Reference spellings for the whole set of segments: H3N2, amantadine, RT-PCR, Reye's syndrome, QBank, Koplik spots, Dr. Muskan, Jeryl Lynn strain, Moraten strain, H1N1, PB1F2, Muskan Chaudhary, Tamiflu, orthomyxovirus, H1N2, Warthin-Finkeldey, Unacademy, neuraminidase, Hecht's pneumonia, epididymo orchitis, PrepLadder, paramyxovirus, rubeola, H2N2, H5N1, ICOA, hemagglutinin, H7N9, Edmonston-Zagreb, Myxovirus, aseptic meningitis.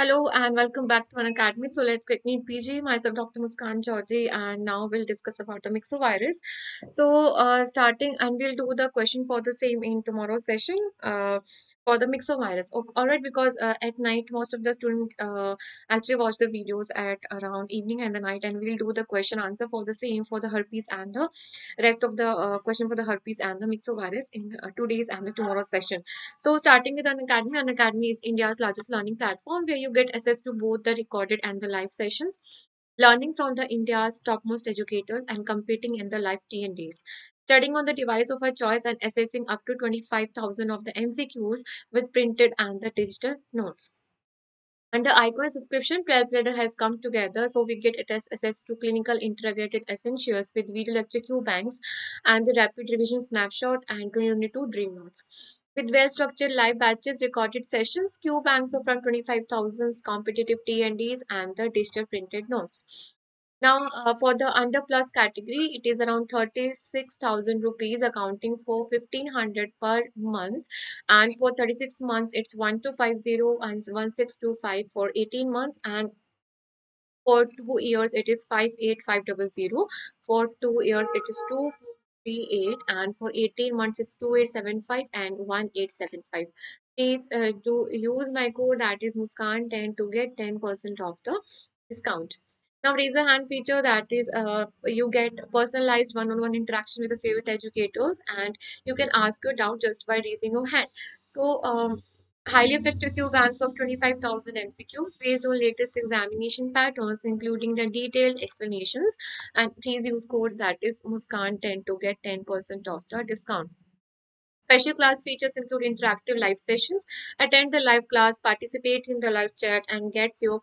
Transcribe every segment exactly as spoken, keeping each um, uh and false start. Hello and welcome back to Unacademy. So let's quick NEET P G. Myself, Doctor Muskan Chaudhary, and now we'll discuss about orthomyxovirus. So uh, starting, and we'll do the question for the same in tomorrow's session uh, for the myxovirus. Oh, all right, because uh, at night most of the students uh, actually watch the videos at around evening and the night, and we'll do the question answer for the same for the herpes and the rest of the uh, question for the herpes and the myxovirus in uh, today's and the tomorrow's session. So starting with Unacademy. Unacademy is India's largest learning platform where you get access to both the recorded and the live sessions, learning from the India's topmost educators and competing in the live T N Ds, studying on the device of our choice and assessing up to twenty-five thousand of the M C Qs with printed and the digital notes. Under I C O A subscription, PrepLadder has come together, so we get access to clinical integrated essentials with video lecture cue banks and the rapid revision snapshot and twenty twenty-two dream notes. With well-structured live batches, recorded sessions, Q banks of around twenty-five thousand, competitive T N Ds, and the digital printed notes. Now, uh, for the under plus category, it is around thirty-six thousand rupees, accounting for fifteen hundred per month. And for thirty-six months, it's one two five zero and one six two five for eighteen months. And for two years, it is five eight five zero zero. For two years, it is two. three eight, and for eighteen months it's two eight seven five and one eight seven five. Please uh, do use my code, that is Muskan ten, to get ten percent off the discount. Now raise a hand feature, that is uh, you get personalized one-on-one interaction with the favorite educators, and you can ask your doubt just by raising your hand. So um, highly effective Q banks of twenty-five thousand M C Qs based on latest examination patterns, including the detailed explanations. And please use code, that is Muskan ten, to get ten percent off the discount. Special class features include interactive live sessions. Attend the live class, participate in the live chat, and get your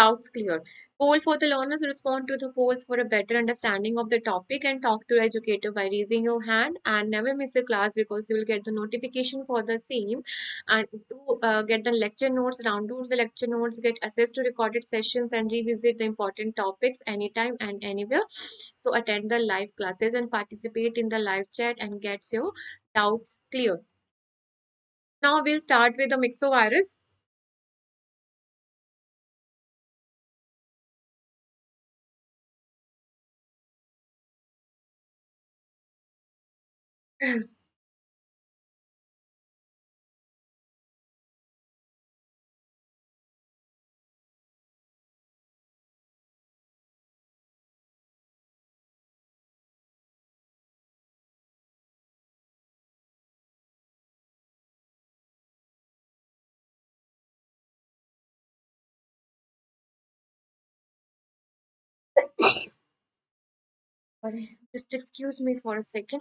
doubts cleared. Poll for the learners, respond to the polls for a better understanding of the topic, and talk to your educator by raising your hand, and never miss a class because you will get the notification for the same, and to uh, get the lecture notes, download the lecture notes, get access to recorded sessions, and revisit the important topics anytime and anywhere. So attend the live classes and participate in the live chat and get your doubts cleared. Now we'll start with the myxovirus. Just excuse me for a second.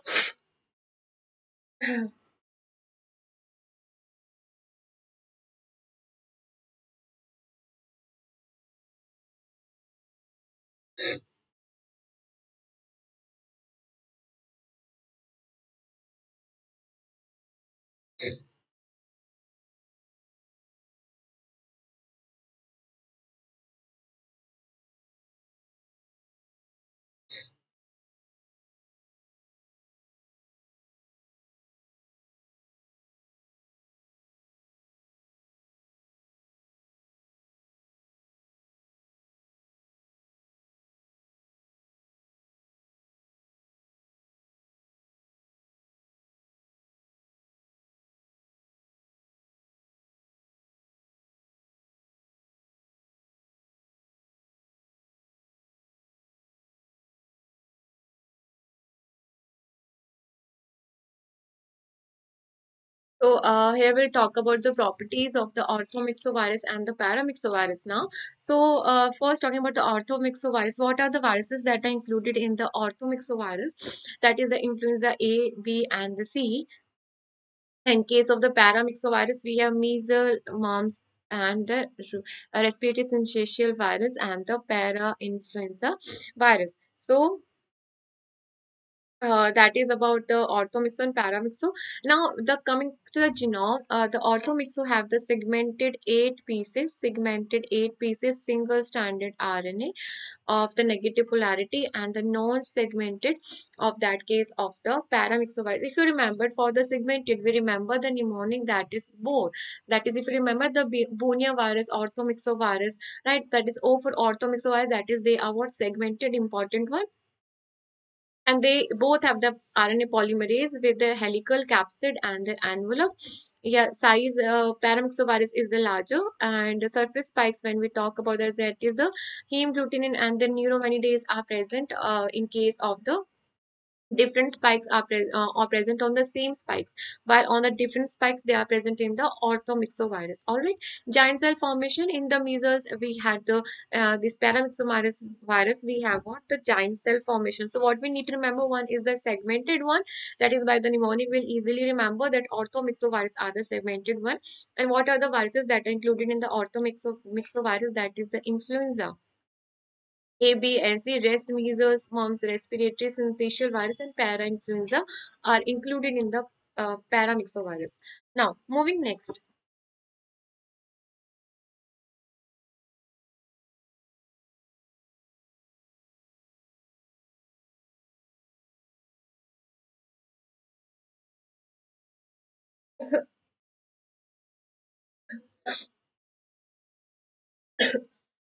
So uh, here we'll talk about the properties of the orthomyxovirus and the paramyxovirus now. So uh, first talking about the orthomyxovirus, what are the viruses that are included in the orthomyxovirus? That is the influenza A, B and the C. In case of the paramyxovirus, we have measles, mumps and the respiratory syncytial virus and the parainfluenza virus. So Uh, that is about the orthomyxo and paramyxo. Now, the coming to the genome, uh, the orthomyxo have the segmented eight pieces, segmented eight pieces, single stranded R N A of the negative polarity, and the non-segmented of that case of the paramyxovirus. If you remember, for the segmented, we remember the mnemonic that is BOR. That is, if you remember the Bunia virus, orthomyxovirus, right? That is O for orthomyxovirus. That is, they are what segmented, important one. And they both have the R N A polymerase with the helical capsid and the envelope. Yeah, size, uh, paramyxovirus is the larger, and the surface spikes, when we talk about that, that is the hemagglutinin and the neuraminidase are present uh, in case of the different spikes are, pre uh, are present on the same spikes, while on the different spikes they are present in the orthomyxovirus. All right, giant cell formation in the measles, we had the uh, this paramyxovirus virus, we have what the giant cell formation. So what we need to remember, one is the segmented one, that is by the mnemonic will easily remember that orthomyxovirus are the segmented one. And what are the viruses that are included in the orthomyxovirus? That is the influenza, A, B, and C, rest measles, mumps, respiratory syncytial virus, and para-influenza are included in the uh, paramyxovirus. Now, moving next.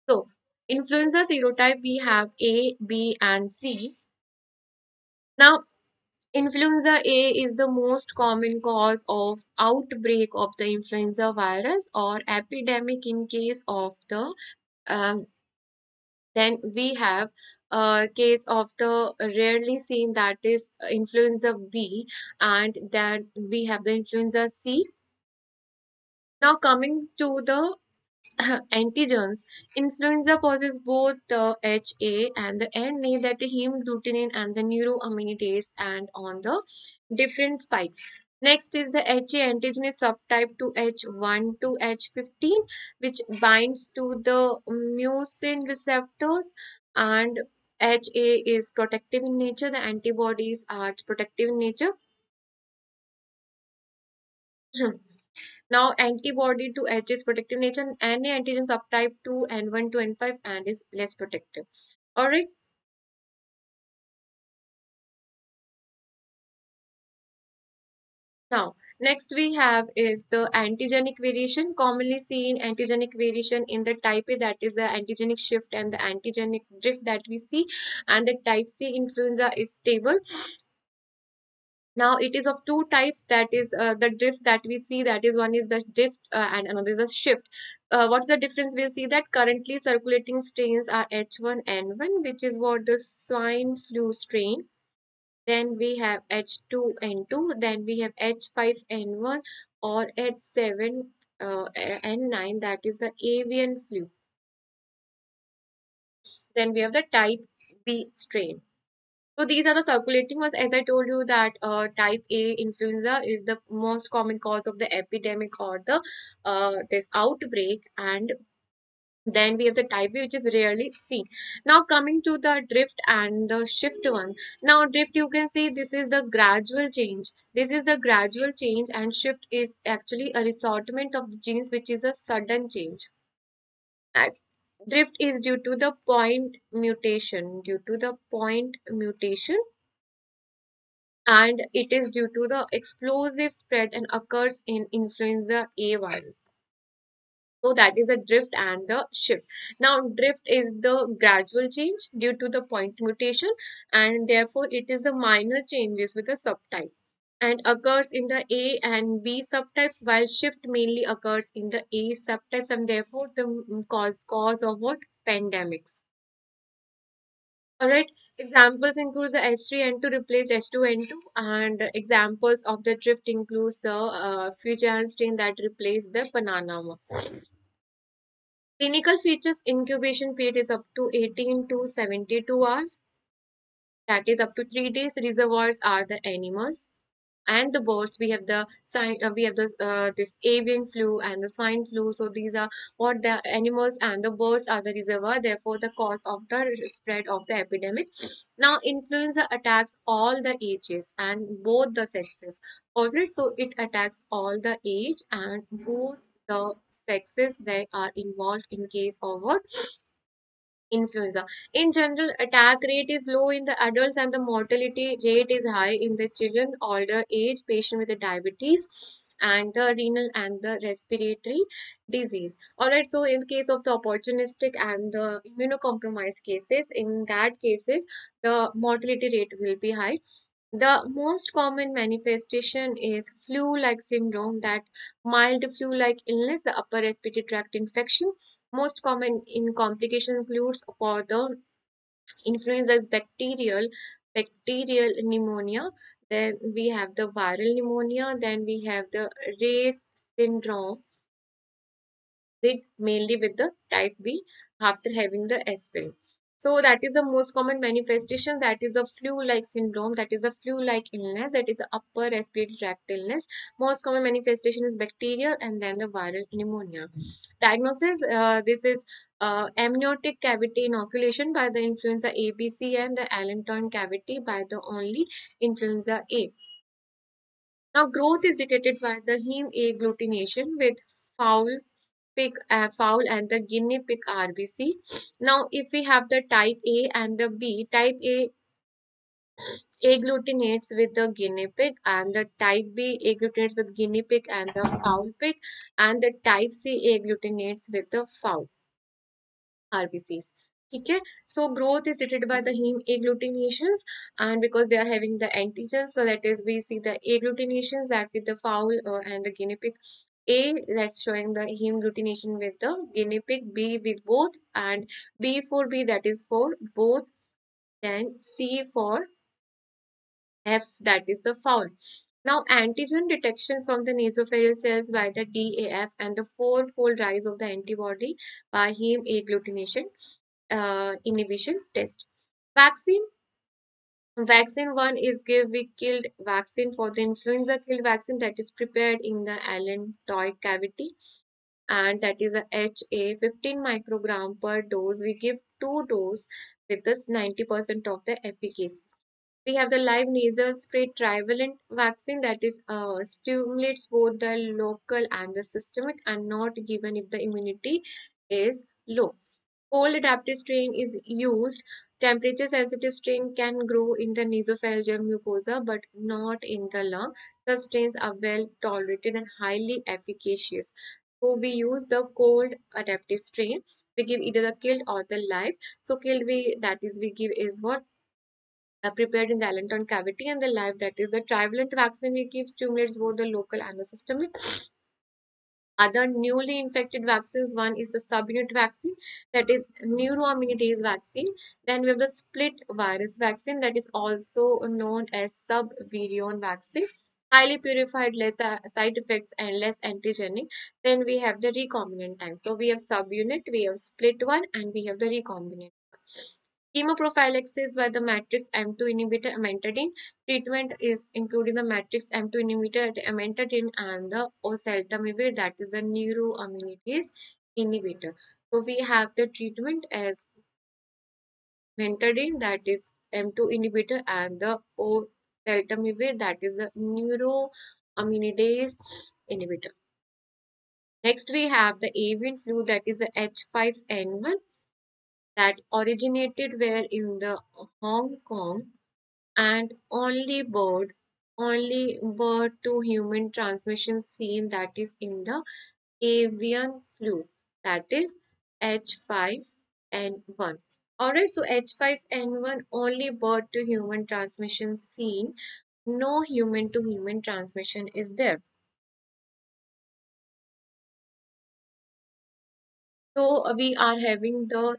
So, influenza serotype, we have A, B, and C. Now, influenza A is the most common cause of outbreak of the influenza virus or epidemic in case of the, um, then we have a case of the rarely seen, that is influenza B, and that we have the influenza C. Now, coming to the antigens, influenza possesses both the H A and the N A, that the hemagglutinin and the neuraminidase, and on the different spikes. Next is the H A antigen is subtype to H one to H fifteen, which binds to the mucin receptors, and H A is protective in nature. The antibodies are protective in nature. Now, antibody to H is protective in nature, and N A antigen subtype to N one to N five and is less protective. All right. Now, next we have is the antigenic variation, commonly seen antigenic variation in the type A, that is the antigenic shift and the antigenic drift that we see, and the type C influenza is stable. Now, it is of two types, that is uh, the drift that we see, that is one is the drift uh, and another is a shift. Uh, what's the difference? We'll see that currently circulating strains are H one N one, which is what the swine flu strain. Then we have H two N two, then we have H five N one or H seven N nine, that is the avian flu. Then we have the type B strain. So these are the circulating ones. As I told you that uh, type A influenza is the most common cause of the epidemic or the uh, this outbreak, and then we have the type B, which is rarely seen. Now, coming to the drift and the shift one. Now, drift, you can see this is the gradual change. This is the gradual change, and shift is actually a resortment of the genes, which is a sudden change. And drift is due to the point mutation, due to the point mutation, and it is due to the explosive spread and occurs in influenza A virus. So that is a drift and the shift. Now, drift is the gradual change due to the point mutation, and therefore it is the minor changes with a subtype and occurs in the A and B subtypes, while shift mainly occurs in the A subtypes, and therefore the cause cause of what? Pandemics. All right. Examples include the H three N two replaced H two N two, and examples of the drift includes the uh, Fujian strain that replaced the Panama. Clinical features: incubation period is up to eighteen to seventy-two hours, that is up to three days. Reservoirs are the animals. and the birds, we have the uh, we have the uh, this avian flu and the swine flu. So these are what the animals and the birds are the reservoir, therefore the cause of the spread of the epidemic. Now influenza attacks all the ages and both the sexes. Alright, so it attacks all the age and both the sexes that are involved in case of what? Influenza. In general, attack rate is low in the adults and the mortality rate is high in the children, older age, patient with the diabetes and the renal and the respiratory disease. Alright, so in case of the opportunistic and the immunocompromised cases, in that cases, the mortality rate will be high. The most common manifestation is flu-like syndrome, that mild flu-like illness, the upper respiratory tract infection. Most common in complications includes for the influenza is bacterial, bacterial pneumonia. Then we have the viral pneumonia. Then we have the Reye's syndrome, with mainly with the type B after having the aspirin. So that is the most common manifestation, that is a flu-like syndrome, that is a flu-like illness, that is upper respiratory tract illness. Most common manifestation is bacterial and then the viral pneumonia. Diagnosis, uh, this is uh, amniotic cavity inoculation by the influenza A, B, C and the Allantoin cavity by the only influenza A. Now growth is dictated by the heme agglutination with foul Pig, uh, fowl and the guinea pig R B C. Now if we have the type A and the B, type A agglutinates with the guinea pig and the type B agglutinates with guinea pig and the fowl pig, and the type C agglutinates with the fowl R B Cs. Okay, so growth is dictated by the heme agglutinations, and because they are having the antigens, so that is we see the agglutinations that with the fowl uh, and the guinea pig. A, that's showing the heme agglutination with the guinea pig, B with both, and B for B, that is for both, then C for F, that is the fowl. Now antigen detection from the nasopharyngeal cells by the D A F and the fourfold rise of the antibody by heme agglutination uh, inhibition test. Vaccine. Vaccine one is give we killed vaccine for the influenza killed vaccine that is prepared in the Allantoic cavity, and that is a H A fifteen microgram per dose. We give two dose with this ninety percent of the efficacy. We have the live nasal spray trivalent vaccine that is uh, stimulates both the local and the systemic and not given if the immunity is low. Cold adapted strain is used. Temperature sensitive strain can grow in the nasopharyngeal mucosa but not in the lung. Such strains are well tolerated and highly efficacious. So we use the cold adaptive strain. We give either the killed or the live. So killed we that is we give is what uh, prepared in the Allantoin cavity, and the live that is the trivalent vaccine we give stimulates both the local and the systemic. Other newly infected vaccines, one is the subunit vaccine, that is neuraminidase vaccine. Then we have the split virus vaccine, that is also known as subvirion vaccine. Highly purified, less side effects and less antigenic. Then we have the recombinant time. So we have subunit, we have split one, and we have the recombinant one. Chemoprophylaxis by the matrix M two inhibitor amantadine. Treatment is including the matrix M two inhibitor amantadine and the oseltamivir, that is the neuraminidase inhibitor. So we have the treatment as amantadine, that is M two inhibitor, and the oseltamivir, that is the neuraminidase inhibitor. Next we have the avian flu, that is the H five N one. That originated where in the Hong Kong, and only bird, only bird to human transmission seen, that is in the avian flu, that is H five N one. Alright, so H five N one only bird to human transmission seen, no human to human transmission is there. So we are having the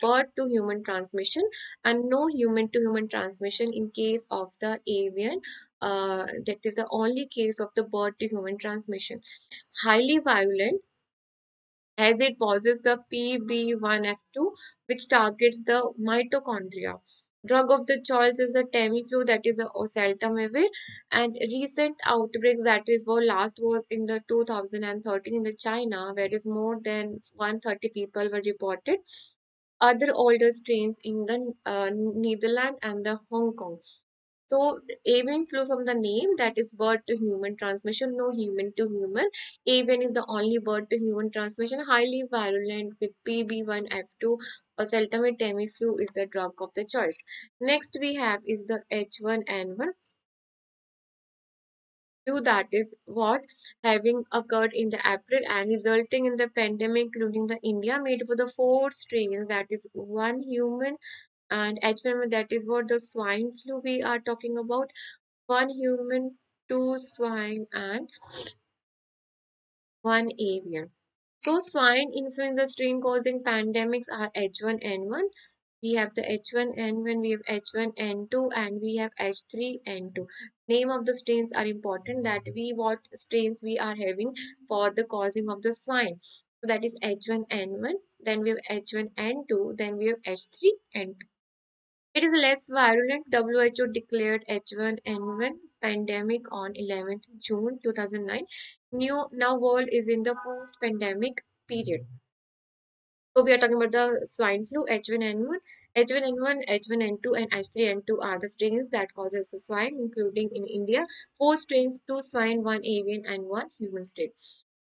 bird to human transmission and no human to human transmission in case of the avian. Uh, that is the only case of the bird to human transmission. Highly virulent as it possesses the P B one F two, which targets the mitochondria. Drug of the choice is a Tamiflu, that is a oseltamivir, and recent outbreaks, that is well, last was in the two thousand thirteen in the China, where is more than one hundred thirty people were reported. Other older strains in the uh, Netherlands and the Hong Kong. So avian flu, from the name, that is bird to human transmission, no human to human. Avian is the only bird to human transmission, highly virulent with P B one F two. Oseltamivir, Tamiflu is the drug of the choice. Next we have is the H one N one. That is what having occurred in the April and resulting in the pandemic, including the India, made for the four strains, that is one human. And H one N one, that is what the swine flu we are talking about. One human, two swine, and one avian. So swine influenza strain causing pandemics are H one N one. We have the H one N one, we have H one N two, and we have H three N two. Name of the strains are important, that we what strains we are having for the causing of the swine. So that is H one N one. Then we have H one N two. Then we have H three N two. It is less virulent. W H O declared H one N one pandemic on eleventh June two thousand nine. New, now world is in the post-pandemic period. So we are talking about the swine flu, H one N one. H one N one, H one N two, and H three N two are the strains that causes the swine, including in India. Four strains, two swine, one avian, and one human strain.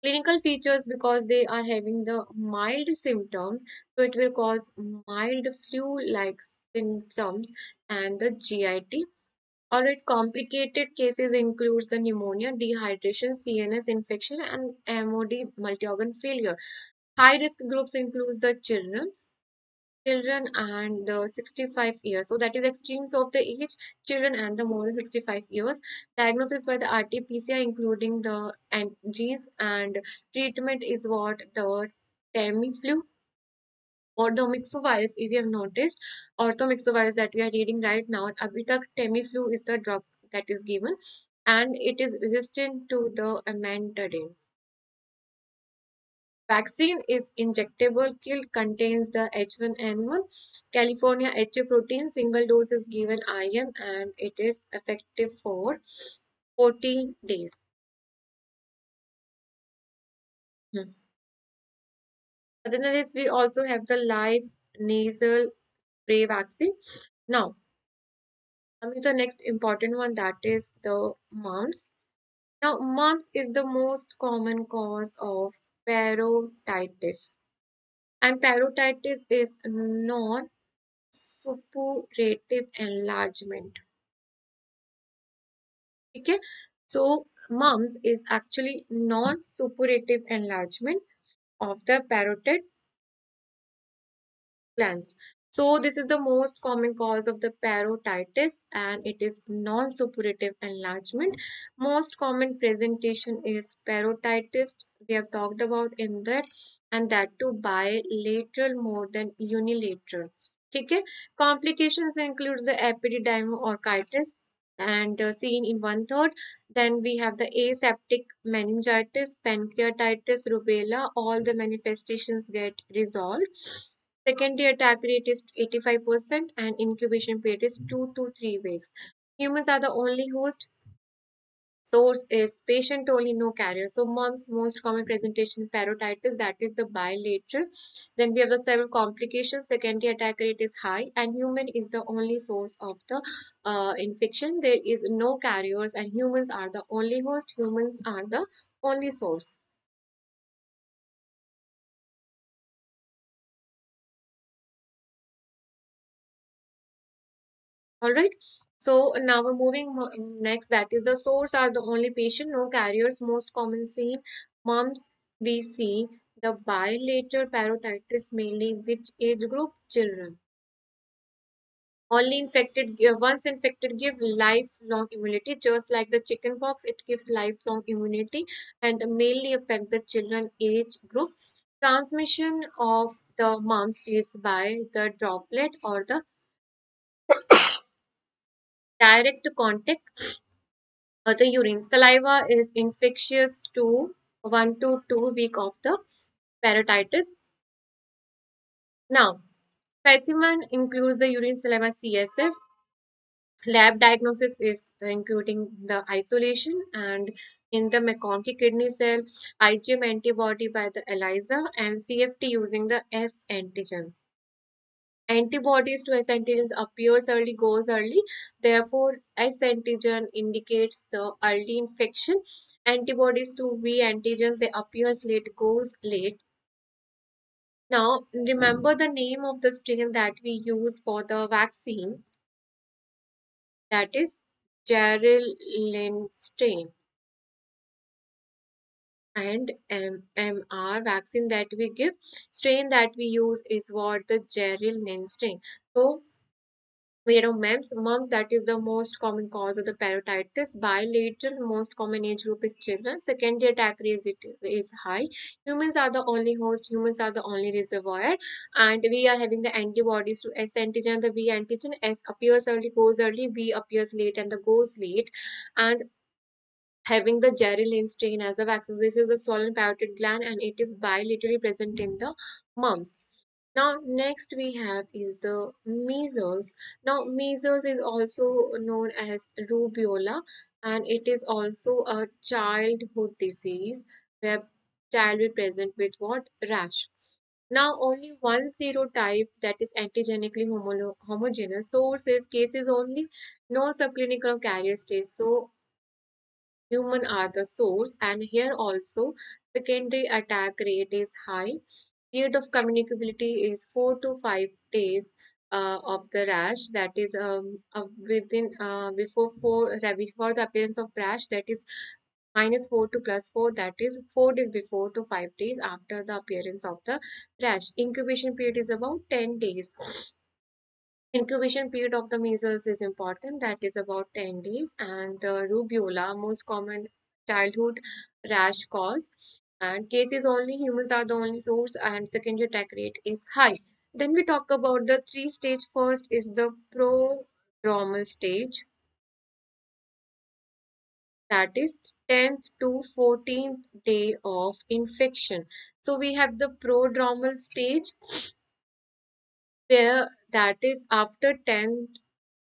Clinical features, because they are having the mild symptoms, so it will cause mild flu-like symptoms and the G I T. Alright, complicated cases includes the pneumonia, dehydration, C N S infection, and M O D, multi-organ failure. High risk groups includes the children, children and the sixty-five years. So that is extremes of the age, children and the more than sixty-five years. Diagnosis by the R T P C R, including the antigens, and treatment is what the Tamiflu, orthomyxovirus. If you have noticed, orthomyxovirus that we are reading right now, abhi tak Tamiflu is the drug that is given, and it is resistant to the amantadine. Vaccine is injectable pill, contains the H one N one, California H A protein, single dose is given I M, and it is effective for fourteen days. Hmm. Other than this, we also have the live nasal spray vaccine. Now, coming to the next important one, that is the mumps. Now, mumps is the most common cause of parotitis, and parotitis is non-suppurative enlargement. Okay, so mumps is actually non-suppurative enlargement of the parotid glands. So this is the most common cause of the parotitis, and it is non-suppurative enlargement. Most common presentation is parotitis. We have talked about in that, and that too bilateral more than unilateral. Okay? Complications includes the epididymo orchitis, and uh, seen in one third. Then we have the aseptic meningitis, pancreatitis, rubeola. All the manifestations get resolved. Secondary attack rate is eighty-five percent, and incubation period is two to three weeks. Humans are the only host. Source is patient only, no carrier. So mumps, most common presentation parotitis, that is the bilateral. Then we have the several complications. Secondary attack rate is high, and human is the only source of the uh, infection. There is no carriers, and humans are the only host. Humans are the only source. Alright, so now we're moving next, that is the source are the only patient, no carriers. Most common seen mumps, we see the bilateral parotitis, mainly which age group? Children. Only infected, once infected give lifelong immunity, just like the chickenpox, it gives lifelong immunity, and mainly affect the children age group. Transmission of the mumps is by the droplet or the direct contact of the urine. Saliva is infectious to one to two week of the parotitis. Now, Specimen includes the urine saliva C S F. Lab diagnosis is including the isolation, and in the McConkie kidney cell, IgM antibody by the ELISA, and C F T using the S antigen. Antibodies to S antigens appears early, goes early. Therefore, S antigen indicates the early infection. Antibodies to V antigens, they appears late, goes late. Now, remember the name of the strain that we use for the vaccine. That is Jeryl Lynn strain. And M M R vaccine that we give, strain that we use is what? The Jeryl Lynn strain. So, we know mumps. Mumps, that is the most common cause of the parotitis. Bilateral, most common age group is children. Secondary attack rate is, is high. Humans are the only host. Humans are the only reservoir. And we are having the antibodies to S antigen, the V antigen. S appears early, goes early. V appears late, and the goes late. And having the Jeryl Lynn strain as a vaccine. This is a swollen parotid gland, and it is bilaterally present in the mumps. Now, next we have is the measles. Now, measles is also known as rubeola, and it is also a childhood disease where child is present with what? Rash. Now, only one serotype that is antigenically homo homogeneous. Source is cases only, no subclinical carrier stage. So, human are the source, and here also secondary attack rate is high. Period of communicability is four to five days uh, of the rash. That is um, uh, within uh, before four before the appearance of rash. That is minus four to plus four. That is four days before to five days after the appearance of the rash. Incubation period is about ten days. Incubation period of the measles is important. That is about ten days. And the uh, rubeola, most common childhood rash cause. And cases only, humans are the only source, and secondary attack rate is high. Then we talk about the three stage. First is the prodromal stage. That is tenth to fourteenth day of infection. So we have the prodromal stage, where that is after tenth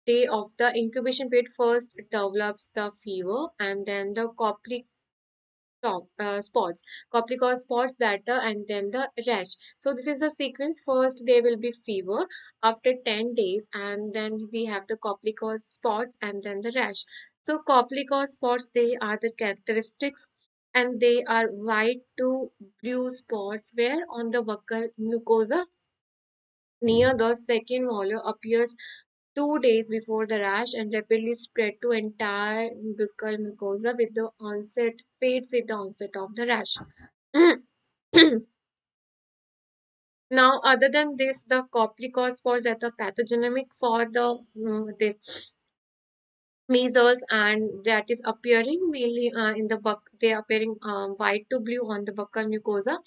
day of the incubation period, first develops the fever, and then the Koplik Top, uh, spots, Koplik spots that uh, and then the rash. So this is the sequence. First there will be fever after ten days, and then we have the Koplik spots and then the rash. So Koplik spots, they are the characteristics, and they are white to blue spots where on the buccal mucosa near the second molar appears two days before the rash and rapidly spread to entire buccal mucosa with the onset, fades with the onset of the rash. Now, other than this, the Koplik spots are the pathogenic for the um, this measles, and that is appearing mainly uh, in the buck. They are appearing um, white to blue on the buccal mucosa.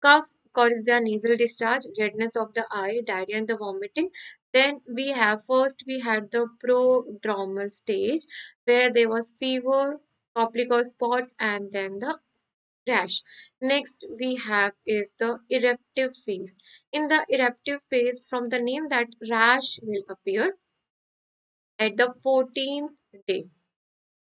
Cough causes the nasal discharge, redness of the eye, diarrhea, and the vomiting. Then we have, first we had the prodromal stage where there was fever, Koplik spots, and then the rash. Next we have is the eruptive phase. In the eruptive phase, from the name that rash will appear at the fourteenth day.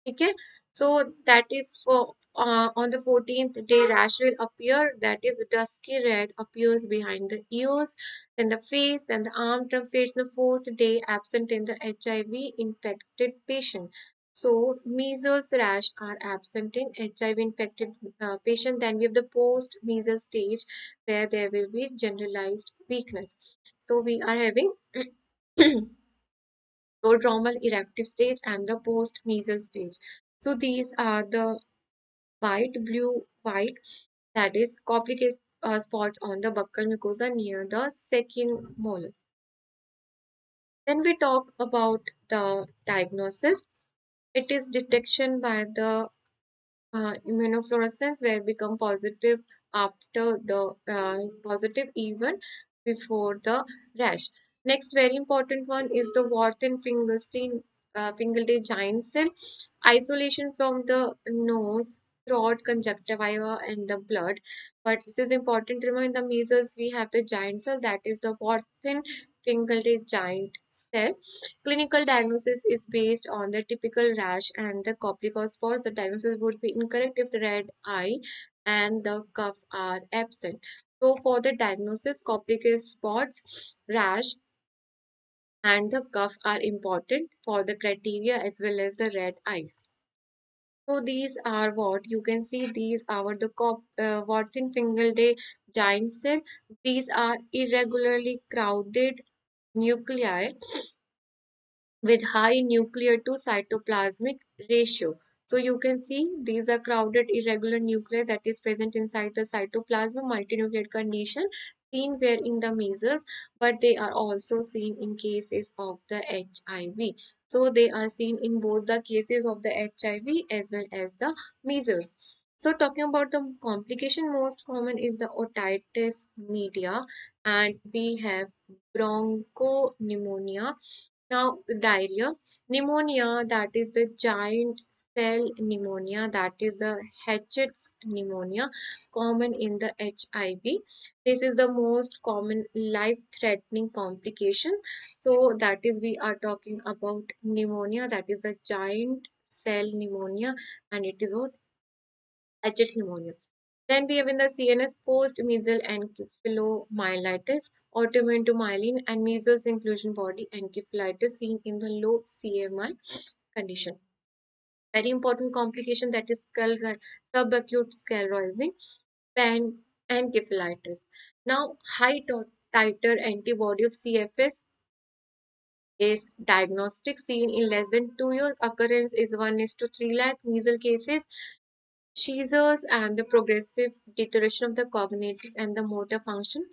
Okay, so that is for uh, on the fourteenth day rash will appear. That is dusky red, appears behind the ears, then the face, then the arm, then fades the fourth day, absent in the H I V infected patient. So measles rash are absent in H I V infected uh, patient. Then we have the post measles stage where there will be generalized weakness. So we are having prodromal eruptive stage and the post measles stage. So these are the white, blue, white, that is Koplik uh, spots on the buccal mucosa near the second molar. Then we talk about the diagnosis. It is detection by the uh, immunofluorescence where become positive after the uh, positive even before the rash. Next very important one is the Warthin-Finkeldey uh, giant cell. Isolation from the nose throughout conjunctiva and the blood. But this is important to remember, in the measles we have the giant cell, that is the Warthin-Finkeldey giant cell. Clinical diagnosis is based on the typical rash and the Koplik spots. The diagnosis would be incorrect if the red eye and the cuff are absent. So for the diagnosis, Koplik spots, rash and the cuff are important for the criteria, as well as the red eyes. So these are what you can see. These are the uh, Warthin-Finkeldey giant cell. These are irregularly crowded nuclei with high nuclear to cytoplasmic ratio. So you can see these are crowded irregular nuclei that is present inside the cytoplasm, multinucleate condition seen where in the measles, but they are also seen in cases of the H I V. So they are seen in both the cases of the H I V as well as the measles. So talking about the complication, most common is the otitis media, and we have bronchopneumonia. Now diarrhea, pneumonia, that is the giant cell pneumonia, that is the Hecht's pneumonia, common in the H I V. This is the most common life-threatening complication. So that is, we are talking about pneumonia, that is the giant cell pneumonia, and it is what? Hecht's pneumonia. Then we have in the C N S post-measles encephalomyelitis, autoimmune to myelin, and measles inclusion body encephalitis seen in the low C M I condition. Very important complication, that is subacute sclerosing panencephalitis. Now, high titer antibody of C F S is diagnostic, seen in less than two years. Occurrence is one is to three lakh measles cases. Seizures and the progressive deterioration of the cognitive and the motor function,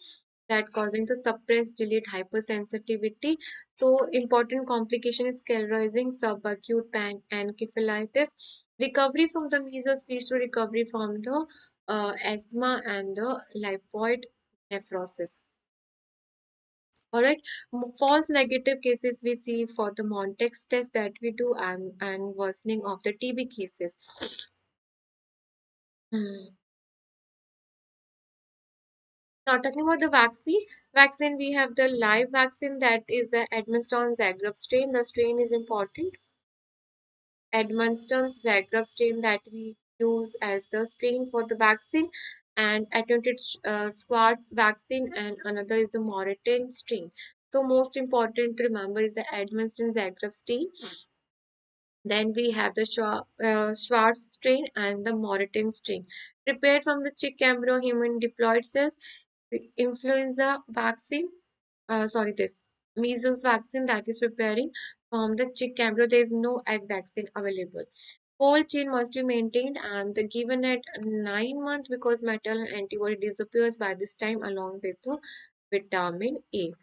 that causing the suppressed delayed hypersensitivity. So important complication is sclerosing subacute panencephalitis. Recovery from the measles leads to recovery from the uh, asthma and the lipoid nephrosis. Alright, false negative cases we see for the Montex test that we do, and, and worsening of the T B cases. Hmm. Now talking about the vaccine, vaccine we have the live vaccine, that is the Edmonston-Zagreb strain. The strain is important. Edmonston-Zagreb strain that we use as the strain for the vaccine, and attenuated uh, squats vaccine, and another is the Moraten strain. So most important to remember is the Edmonston-Zagreb strain. Then we have the Schwartz strain and the Moraten strain. Prepared from the chick, embryo, human diploid cells. Influenza vaccine, uh, sorry, this measles vaccine that is preparing from the chick embryo. There is no egg vaccine available. Whole chain must be maintained and the given at nine months, because maternal antibody disappears by this time along with the vitamin A.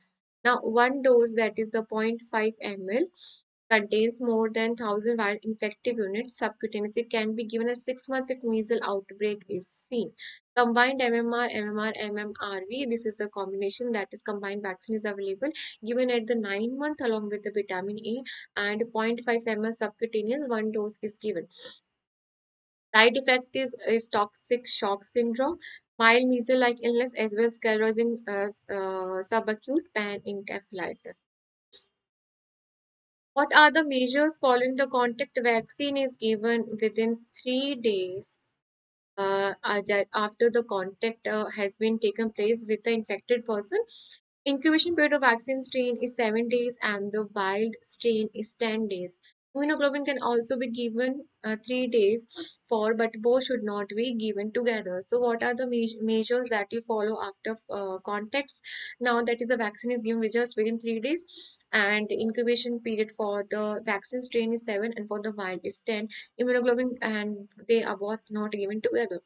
Now, one dose, that is the zero point five milliliters. Contains more than one thousand viral infective units subcutaneous. It can be given as six months if measles outbreak is seen. Combined M M R, M M R, M M R V, this is the combination, that is combined vaccine is available, given at the nine month along with the vitamin A and zero point five milliliters subcutaneous, one dose is given. Side effect is, is toxic shock syndrome, mild measles-like illness, as well as sclerosing uh, uh, subacute panencephalitis. What are the measures following the contact? Vaccine is given within three days uh, after the contact uh, has been taken place with the infected person. Incubation period of vaccine strain is seven days and the wild strain is ten days. Immunoglobulin can also be given uh, three days for, but both should not be given together. So what are the me measures that you follow after uh, contacts? Now that is, the vaccine is given just within three days and the incubation period for the vaccine strain is seven and for the wild is ten. Immunoglobulin and they are both not given together.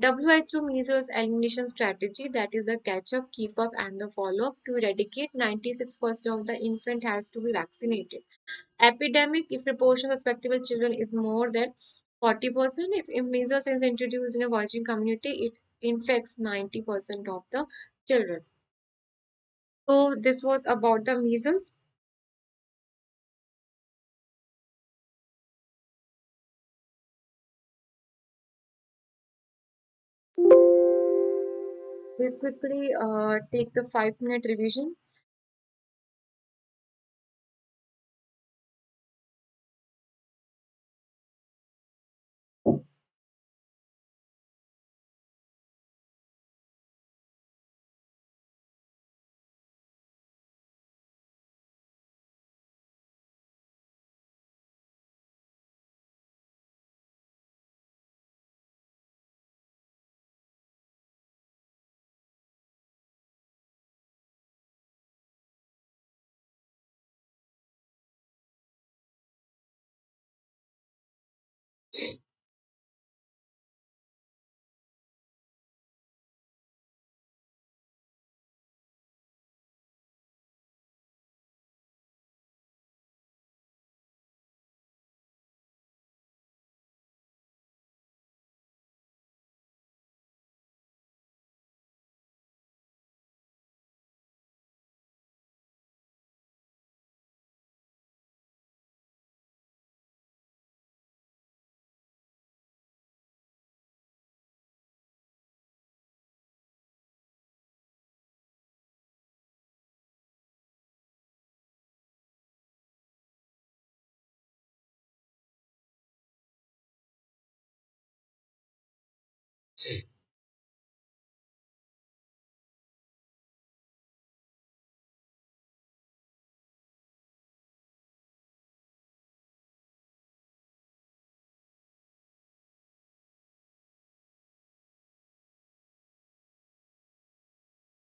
W H O measles elimination strategy, that is the catch-up, keep-up and the follow-up. To eradicate, ninety-six percent of the infant has to be vaccinated. Epidemic, if proportion of susceptible children is more than forty percent, if measles is introduced in a virgin community, it infects ninety percent of the children. So this was about the measles. quickly uh, take the five minute revision.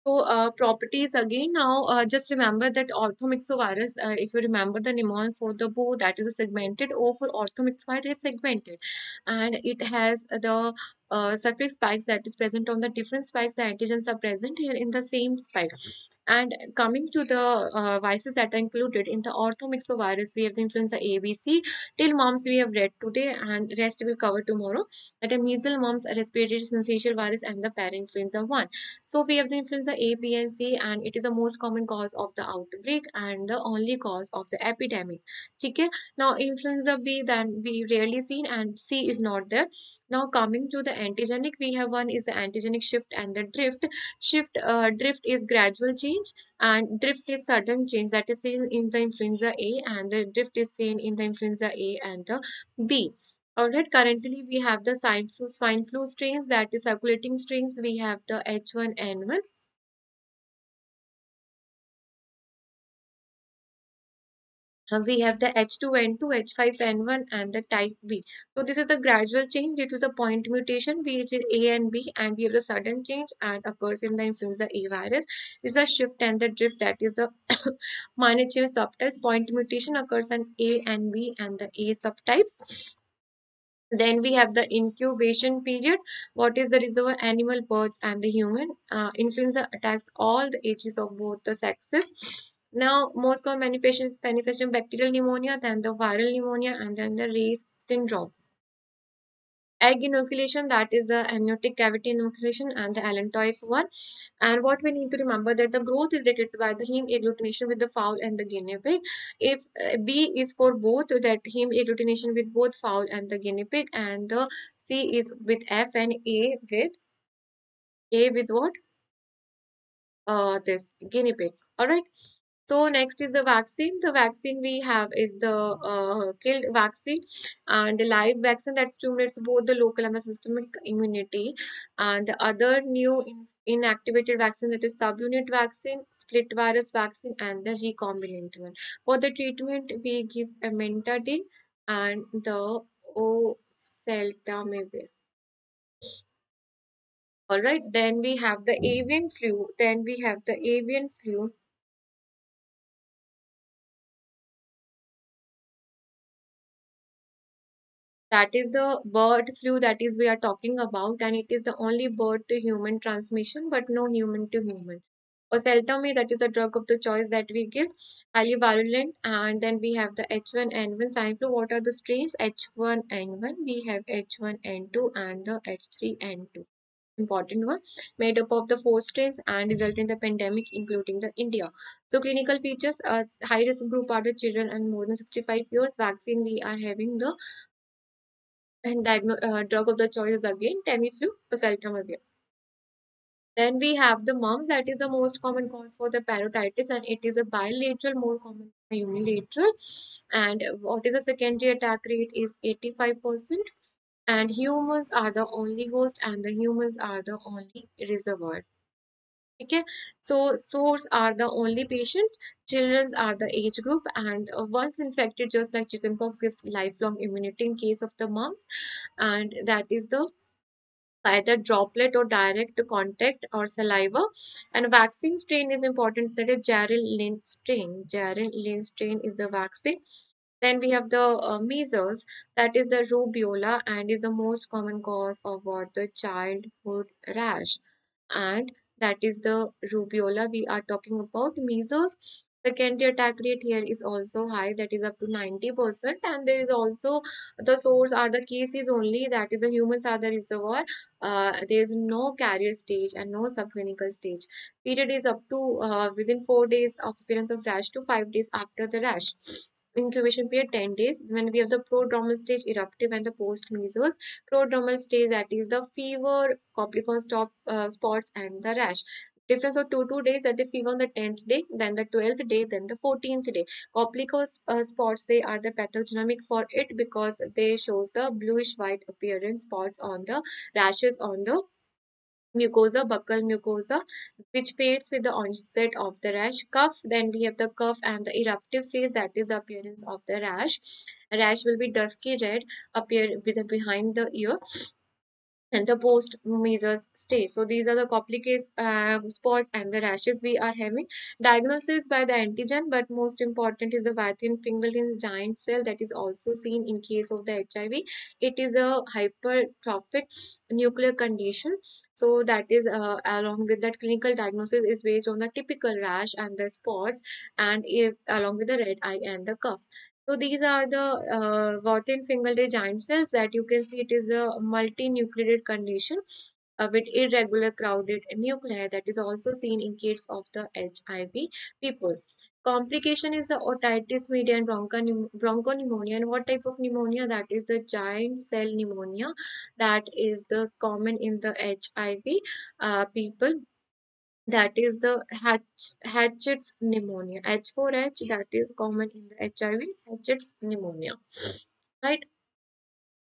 So uh, properties again. Now uh, just remember that orthomyxovirus, uh, if you remember the mnemonic for the O, that is a segmented. O for orthomyxovirus is segmented, and it has the uh, suffix spikes that is present on the different spikes. The antigens are present here in the same spike. And coming to the uh, viruses that are included in the orthomyxovirus, we have the influenza A, B, C. Till mumps we have read today, and rest will cover tomorrow. That are measles, mumps, respiratory syncytial virus, and the parainfluenza one. So we have the influenza A, B, and C, and it is the most common cause of the outbreak and the only cause of the epidemic. Okay. Now influenza B then we rarely seen, and C is not there. Now coming to the antigenic, we have one is the antigenic shift and the drift. Shift uh, drift is gradual change. Change, and drift is sudden change that is seen in the influenza A, and the drift is seen in the influenza A and the B. Alright, currently we have the swine flu, swine flu strains, that is circulating strains. We have the H one N one. We have the H two N two, H five N one, and the type B. So this is the gradual change due to the point mutation, which is A and B, and we have the sudden change and occurs in the influenza A virus. This is a shift and the drift, that is the minor change subtypes. Point mutation occurs in A and B and the A subtypes. Then we have the incubation period. What is the reservoir animal, birds, and the human? Uh, influenza attacks all the ages of both the sexes. Now, most common manifestation manifestation bacterial pneumonia, then the viral pneumonia, and then the Reye's syndrome. Egg inoculation, that is the amniotic cavity inoculation, and the allantoic one. And what we need to remember that the growth is dictated by the heme agglutination with the fowl and the guinea pig. If uh, B is for both, that heme agglutination with both fowl and the guinea pig, and the C is with F and A with A with what? Uh, this guinea pig. All right. So next is the vaccine. The vaccine we have is the uh, killed vaccine and the live vaccine that stimulates both the local and the systemic immunity. And the other new in inactivated vaccine, that is subunit vaccine, split virus vaccine, and the recombinant one. For the treatment, we give amantadine and the oseltamivir. All right. Then we have the avian flu. Then we have the avian flu. That is the bird flu that is we are talking about, and it is the only bird to human transmission, but no human to human. Oseltamivir, that is a drug of the choice that we give, highly virulent. And then we have the H one N one swine flu. What are the strains? H one N one, we have H one N two, and the H three N two. Important one, made up of the four strains and result in the pandemic, including the India. So clinical features, uh, high risk group are the children and more than sixty-five years. Vaccine we are having the and diagno uh, drug of the choice is again Tamiflu, oseltamivir. Then we have the mumps, that is the most common cause for the parotitis, and it is a bilateral, more common than unilateral. And what is the secondary attack rate is eighty-five percent. And humans are the only host, and the humans are the only reservoir. Okay, so sores are the only patient, children are the age group, and once infected, just like chickenpox, gives lifelong immunity in case of the mumps, and that is the either droplet or direct contact or saliva. And vaccine strain is important, that is Jeryl Lynn strain. Jeryl Lynn strain is the vaccine. Then we have the uh, measles, that is the rubeola, and is the most common cause of what, the childhood rash, and that is the rubeola we are talking about. Measles secondary attack rate here is also high, that is up to ninety percent, and there is also the source are the cases only, that is the humans are the reservoir. Uh, there is no carrier stage and no subclinical stage. Period is up to uh, within four days of appearance of rash to five days after the rash. Incubation period ten days. When we have the prodromal stage, eruptive, and the post measles. Prodromal stage, that is the fever, Koplik uh, spots, and the rash. Difference of two two days, that the fever on the tenth day, then the twelfth day, then the fourteenth day. Koplik uh, spots, they are the pathognomonic for it because they shows the bluish white appearance spots on the rashes on the mucosa, buccal mucosa, which fades with the onset of the rash. Cough, then we have the cough and the eruptive phase, that is the appearance of the rash. Rash will be dusky red, appear with behind the ear, and the post measles stage. So these are the Koplik uh, spots and the rashes we are having. Diagnosis by the antigen, but most important is the Warthin-Finkeldey giant cell, that is also seen in case of the H I V. It is a hypertrophic nuclear condition. So that is uh, along with that clinical diagnosis is based on the typical rash and the spots, and if, along with the red eye and the cough. So these are the uh, Warthin-Finkeldey giant cells, that you can see it is a multinucleated condition uh, with irregular crowded nuclei, that is also seen in case of the H I V people. Complication is the otitis media and bronchopneumonia. And what type of pneumonia? That is the giant cell pneumonia, that is the common in the H I V uh, people. That is the Hecht's pneumonia, H four H, that is common in the H I V, Hecht's pneumonia, right?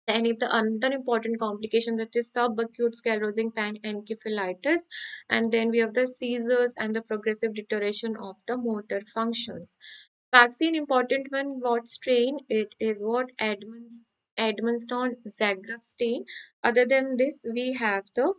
And if the another important complication, that is subacute sclerosing panencephalitis, and then we have the seizures and the progressive deterioration of the motor functions. Vaccine important one, what strain? It is what Edmonston-Zagreb strain. Other than this, we have the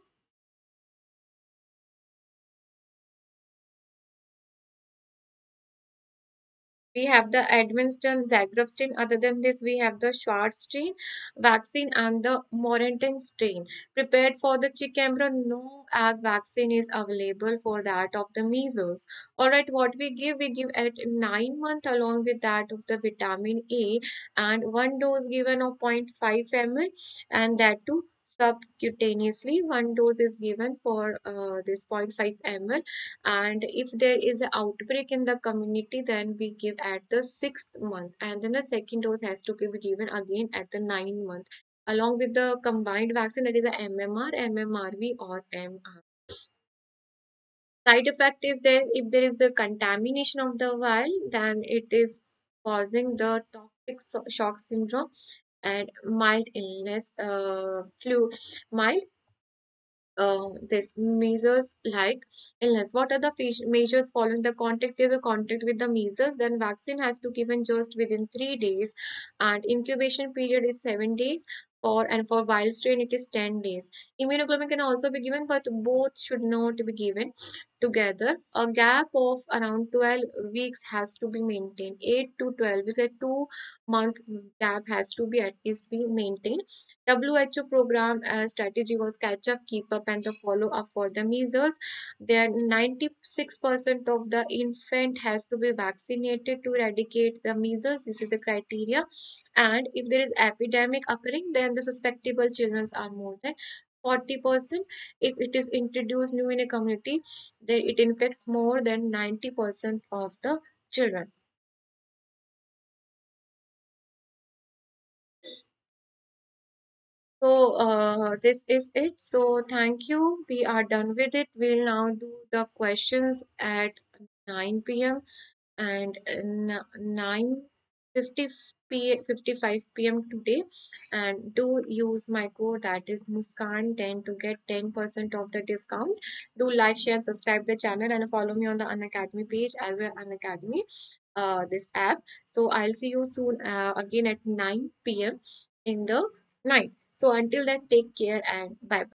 We have the Edmonston-Zagreb strain. Other than this, we have the Schwartz strain, vaccine, and the Moraten strain. Prepared for the Chickembra, no ag vaccine is available for that of the measles. Alright, what we give? We give at nine months along with that of the vitamin A, and one dose given of zero point five milliliters, and that too subcutaneously. One dose is given for uh, this zero point five milliliters, and if there is an outbreak in the community, then we give at the sixth month, and then the second dose has to be given again at the ninth month along with the combined vaccine, that is a M M R, M M R V, or M R. Side effect is there, if there is a contamination of the vial, then it is causing the toxic shock syndrome and mild illness, uh, flu, mild uh, this measles like illness. What are the measures following? The contact is a contact with the measles, then vaccine has to given just within three days, and incubation period is seven days, or and for viral strain it is ten days. Immunoglobulin can also be given, but both should not be given together. A gap of around twelve weeks has to be maintained. Eight to twelve weeks, a two months gap has to be at least be maintained. W H O program uh, strategy was catch up, keep up, and the follow up for the measles. There ninety-six percent of the infant has to be vaccinated to eradicate the measles. This is the criteria. And if there is epidemic occurring, then the susceptible children are more than forty percent. If it is introduced new in a community, then it infects more than ninety percent of the children. So uh, this is it. So thank you. We are done with it. We'll now do the questions at nine p m and nine fifty-five p m today. And do use my code, that is Muskan ten, to get ten percent of the discount. Do like, share, and subscribe the channel, and follow me on the Unacademy page as well as Unacademy, uh, this app. So I'll see you soon uh, again at nine p m in the night. So until then, take care and bye-bye.